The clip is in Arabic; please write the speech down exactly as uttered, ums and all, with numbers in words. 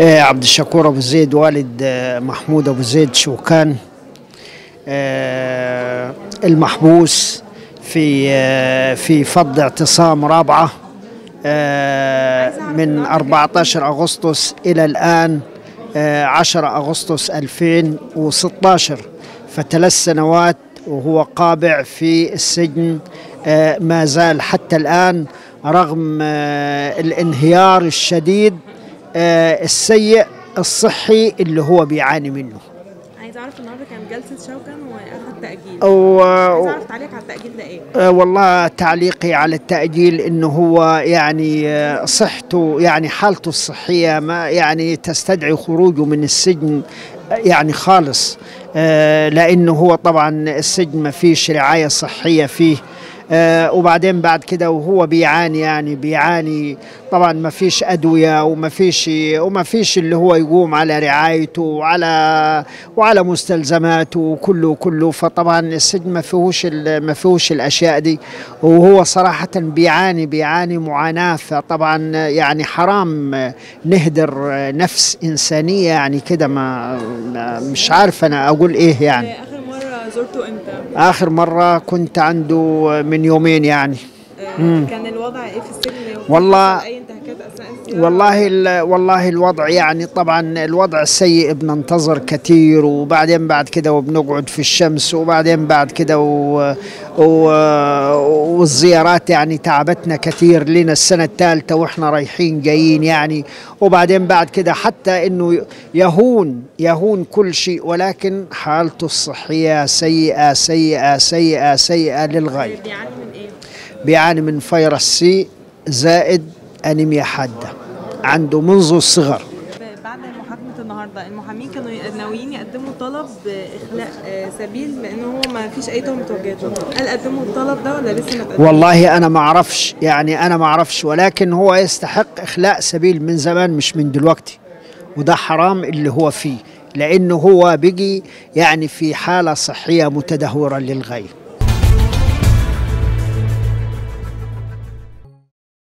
عبد الشكور ابو زيد والد محمود ابو زيد شوكان المحبوس في في فض اعتصام رابعه من أربعة عشر أغسطس إلى الآن عشرة أغسطس ألفين وستة عشر، فثلاث سنوات وهو قابع في السجن ما زال حتى الآن رغم الانهيار الشديد السيء الصحي اللي هو بيعاني منه. عايز اعرف النهارده كان جلسه شوكان واخد تاجيل، و... عايز اعرف تعليق على التاجيل ده ايه؟ أه والله تعليقي على التاجيل انه هو يعني صحته، يعني حالته الصحيه ما يعني تستدعي خروجه من السجن يعني خالص، أه لانه هو طبعا السجن ما فيش رعايه صحيه فيه، أه وبعدين بعد كده وهو بيعاني يعني بيعاني طبعا ما فيش ادويه وما فيش وما فيش اللي هو يقوم على رعايته وعلى وعلى مستلزماته وكله كله، فطبعا السجن ما فيهوش ما فيهوش الاشياء دي، وهو صراحه بيعاني بيعاني معاناه، فطبعا يعني حرام نهدر نفس انسانيه يعني كده، ما مش عارف انا اقول ايه يعني. زرته امتى؟ آخر مرة كنت عنده من يومين يعني. آه كان الوضع إيه في السجن؟ والله أي انتهاكات أثناء السجن؟ والله والله الوضع يعني طبعا الوضع السيء، بننتظر كتير وبعدين بعد كده وبنقعد في الشمس وبعدين بعد كده و... و... والزيارات يعني تعبتنا كتير، لنا السنة الثالثة وإحنا رايحين جايين يعني، وبعدين بعد كده حتى إنه يهون يهون كل شيء، ولكن حالته الصحية سيئة سيئة سيئة سيئة للغاية. بيعاني من إيه؟ بيعاني من فيروس سي زائد أنيميا حادة، عنده منذ الصغر. بعد محاكمة النهارده المحامين كانوا ناويين يقدموا طلب إخلاء سبيل لأن هو ما فيش أي تهمة توجهت له، هل قدموا الطلب ده ولا لسه ما اتقدمش؟ والله أنا ما أعرفش يعني أنا ما أعرفش، ولكن هو يستحق إخلاء سبيل من زمان مش من دلوقتي، وده حرام اللي هو فيه، لأنه هو بيجي يعني في حالة صحية متدهورة للغاية.